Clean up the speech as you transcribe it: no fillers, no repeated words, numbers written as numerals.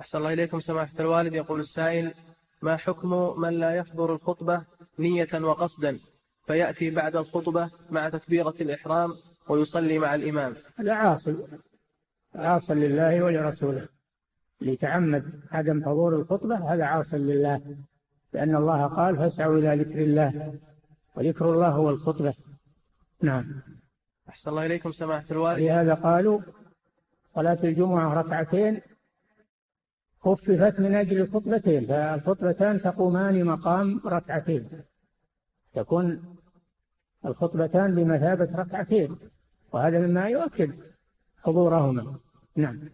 أحسن الله إليكم سماحة الوالد. يقول السائل: ما حكم من لا يحضر الخطبة نية وقصدا فيأتي بعد الخطبة مع تكبيرة الإحرام ويصلي مع الإمام؟ هذا عاص لله ولرسوله. لتعمد عدم حضور الخطبة هذا عاص لله، لأن الله قال: فاسعوا إلى ذكر الله، وذكر الله هو الخطبة. نعم. أحسن الله إليكم سماحة الوالد. لهذا قالوا: صلاة الجمعة ركعتين خففت من أجل الخطبتين، فالخطبتان تقومان مقام ركعتين، تكون الخطبتان بمثابة ركعتين، وهذا مما يؤكد حضورهما. نعم.